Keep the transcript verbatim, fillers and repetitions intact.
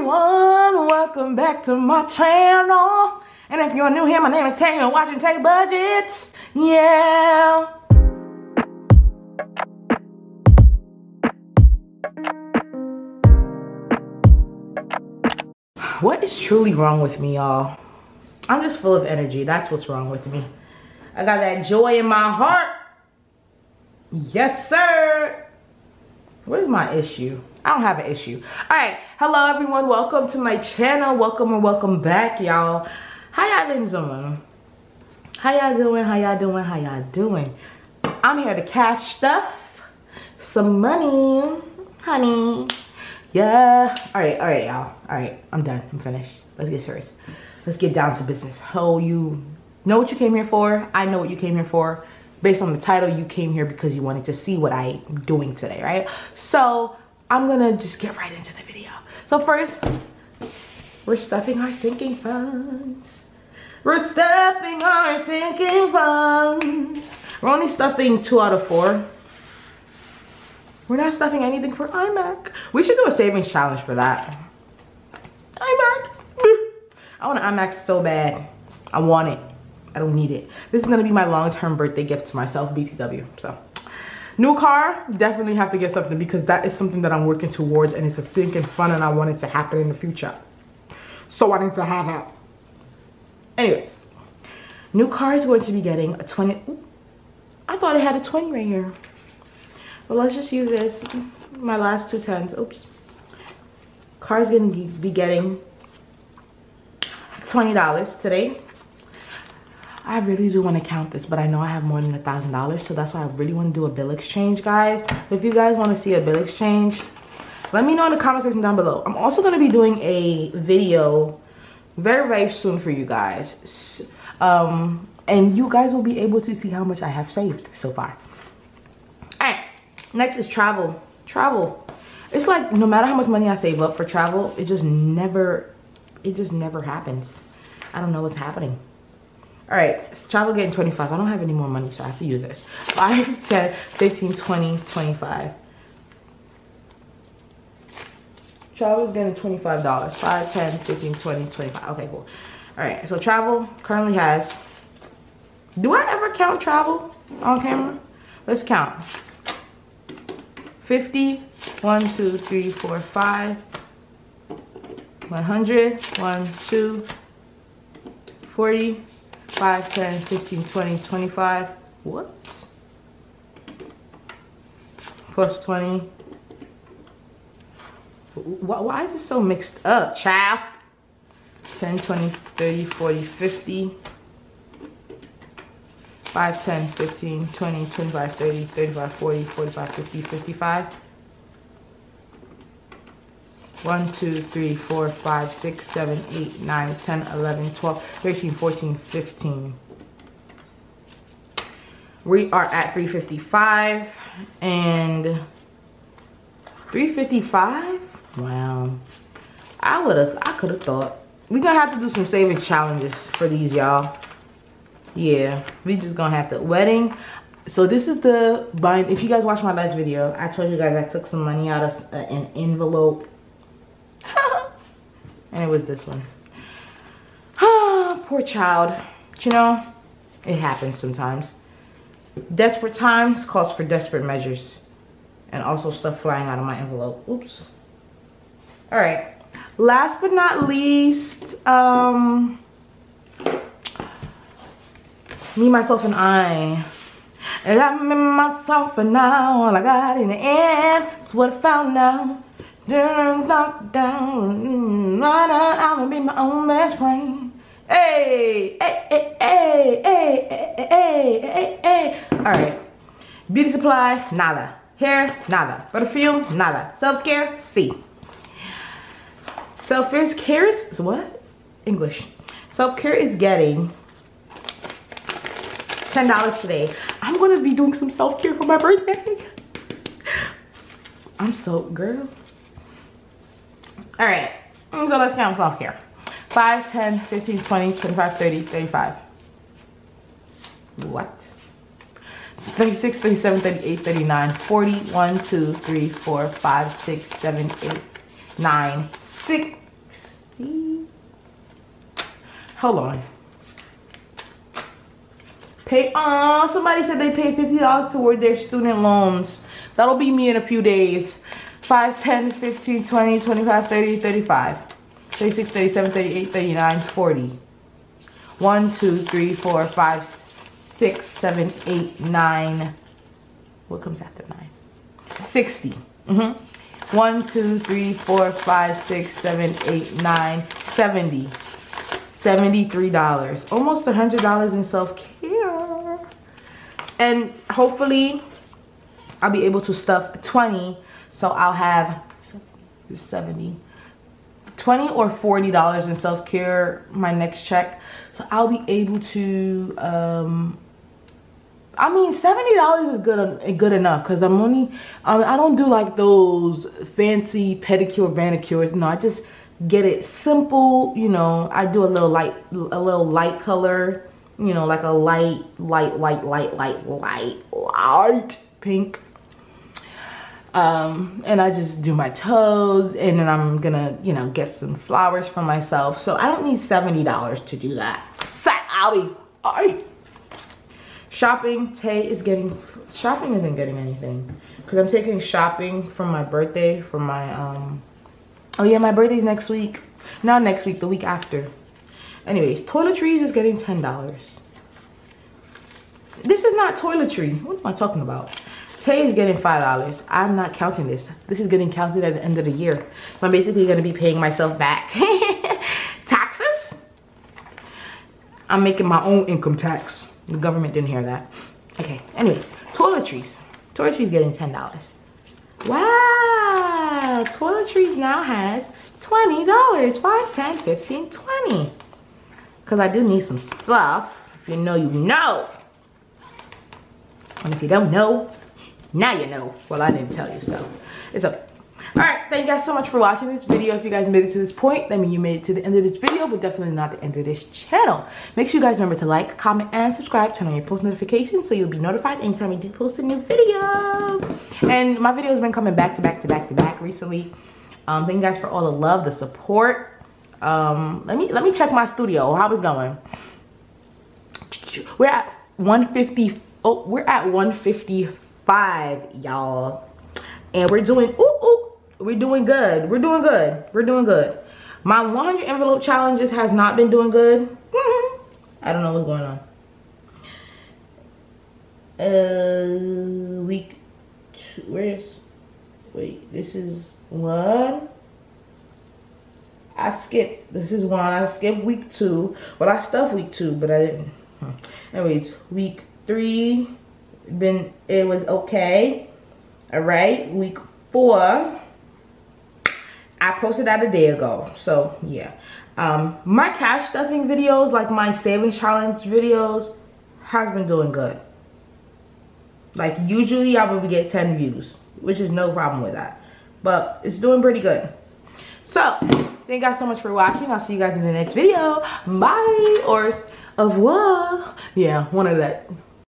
everyone, welcome back to my channel. And if you're new here, my name is Tae and you're watching Tae Budgets. Yeah. What is truly wrong with me, y'all? I'm just full of energy. That's what's wrong with me. I got that joy in my heart. Yes, sir. Where's my issue? I don't have an issue. All right. Hello, everyone. Welcome to my channel. Welcome and welcome back, y'all. How y'all doing? How y'all doing? How y'all doing? How y'all doing? I'm here to cash stuff. Some money. Honey. Yeah. All right. All right, y'all. All right. I'm done. I'm finished. Let's get serious. Let's get down to business. Oh, you know what you came here for. I know what you came here for. Based on the title, you came here because you wanted to see what I'm doing today, right? So I'm gonna just get right into the video. So first, we're stuffing our sinking funds. We're stuffing our sinking funds. We're only stuffing two out of four. We're not stuffing anything for iMac. We should do a savings challenge for that. iMac. I want an iMac so bad. I want it. I don't need it. This is gonna be my long-term birthday gift to myself, B T W, so. New car, definitely have to get something because that is something that I'm working towards and it's a sinking fun and I want it to happen in the future. So I need to have it. Anyways, new car is going to be getting a twenty. Ooh, I thought it had a twenty right here. But let's just use this, my last two tens, oops. Car is gonna be getting twenty dollars today. I really do want to count this, but I know I have more than a thousand dollars, so that's why I really want to do a bill exchange, guys. If you guys want to see a bill exchange, let me know in the comment section down below. I'm also going to be doing a video very, very soon for you guys, um, and you guys will be able to see how much I have saved so far. All right, next is travel. Travel. It's like no matter how much money I save up for travel, it just never, it just never happens. I don't know what's happening. All right, travel getting twenty-five. I don't have any more money, so I have to use this. five, ten, fifteen, twenty, twenty-five. Travel's getting twenty-five dollars. five, ten, fifteen, twenty, twenty-five. Okay, cool. All right, so travel currently has... Do I ever count travel on camera? Let's count. fifty. one, two, three, four, five. one hundred. one, two. forty. five, ten, fifteen, twenty, twenty-five. What? Plus twenty. Why is this so mixed up, child? ten, twenty, thirty, forty, fifty. five, ten, fifteen, twenty, twenty-five, thirty, thirty-five, forty, forty-five, fifty, fifty-five. one, two, three, four, five, six, seven, eight, nine, ten, eleven, twelve, thirteen, fourteen, fifteen. We are at three fifty-five and three fifty-five. Wow. I would have I could have thought we're gonna have to do some savings challenges for these, y'all. Yeah, we just gonna have to wedding. So this is the bind. If you guys watched my last video, I told you guys I took some money out of an envelope. And it was this one. Poor child. But you know, it happens sometimes. Desperate times calls for desperate measures. And also stuff flying out of my envelope. Oops. Alright. Last but not least, um, me, myself, and I. And I remember myself and now all I got in the end is what I found now. Down, down, down, I'm gonna be my own best friend. Hey, hey, hey, hey, hey, hey, hey, hey, hey. All right. Beauty supply, nada. Hair, nada. Perfume, nada. Self care, C. Self care is what? English. Self care is getting ten dollars today. I'm gonna be doing some self care for my birthday. I'm so girl. All right, so let's count self-care. five, ten, fifteen, twenty, twenty-five, thirty, thirty-five. What? thirty-six, thirty-seven, thirty-eight, thirty-nine, forty, one, two, three, four, five, six, seven, eight, nine, six, see. Hold on. Pay. Uh, somebody said they paid fifty dollars toward their student loans. That'll be me in a few days. five, ten, fifteen, twenty, twenty-five, thirty, thirty-five, thirty-six, thirty-seven, thirty-eight, thirty-nine, forty. one, two, three, four, five, six, seven, eight, nine. What comes after nine? sixty. Mm-hmm. one, two, three, four, five, six, seven, eight, nine, seventy. seventy-three dollars. Almost one hundred dollars in self-care. And hopefully, I'll be able to stuff twenty. So I'll have seventy. twenty or forty dollars in self-care my next check. So I'll be able to... Um, I mean, seventy dollars is good, good enough, because I'm only, um, I don't do like those fancy pedicure manicures. No, I just get it simple. You know, I do a little light, a little light color, you know, like a light, light, light, light, light, light, light pink. Um, and I just do my toes, and then I'm gonna, you know, get some flowers for myself. So I don't need seventy dollars to do that. So I'll be all right. Shopping, Tay is getting, shopping isn't getting anything. Because I'm taking shopping from my birthday, from my, um, oh yeah, my birthday's next week. Not next week, the week after. Anyways, toiletries is getting ten dollars. This is not toiletry. What am I talking about? Tay is getting five dollars. I'm not counting this. This is getting counted at the end of the year. So I'm basically going to be paying myself back. Taxes? I'm making my own income tax. The government didn't hear that. Okay, anyways, toiletries. Toiletries getting ten dollars. Wow, toiletries now has twenty dollars. five, ten, fifteen, twenty. Because I do need some stuff. If you know, you know. And if you don't know, now you know. Well, I didn't tell you, so it's okay. Alright, thank you guys so much for watching this video. If you guys made it to this point, that means you made it to the end of this video, but definitely not the end of this channel. Make sure you guys remember to like, comment, and subscribe. Turn on your post notifications so you'll be notified anytime I do post a new video. And my video has been coming back to back to back to back recently. Um, thank you guys for all the love, the support. Um, let me let me check my studio. How it's going? We're at one fifty. Oh, we're at one fifty-five, y'all. And we're doing ooh ooh. We're doing good. We're doing good. We're doing good. My one hundred envelope challenges has not been doing good. Mm-hmm. I don't know what's going on. Uh, week two. Where's? Wait, this is one. I skipped. This is one. I skipped week two. Well, I stuffed week two, but I didn't. Huh. Anyways, week three been. It was okay. All right. Week four. I posted that a day ago, so yeah. Um, my cash stuffing videos, like my savings challenge videos, has been doing good. Like usually I would get ten views, which is no problem with that. But it's doing pretty good. So, thank you guys so much for watching. I'll see you guys in the next video. Bye, or au revoir. Yeah, one of that.